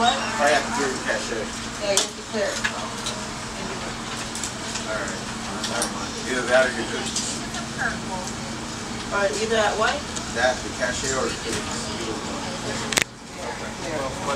What? I have to do cachet. Yeah, you have to clear it. Alright. Never mind. Either that or you're good. Alright, either that what? That, the cachet or the cachet. Okay.